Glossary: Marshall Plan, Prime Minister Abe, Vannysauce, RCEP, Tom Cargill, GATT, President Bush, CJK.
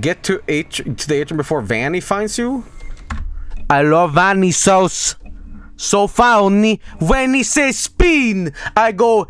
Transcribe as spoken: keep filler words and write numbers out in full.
Get to H to the atrium before Vanny finds you. I love Vannysauce. So funny when he says spin, I go.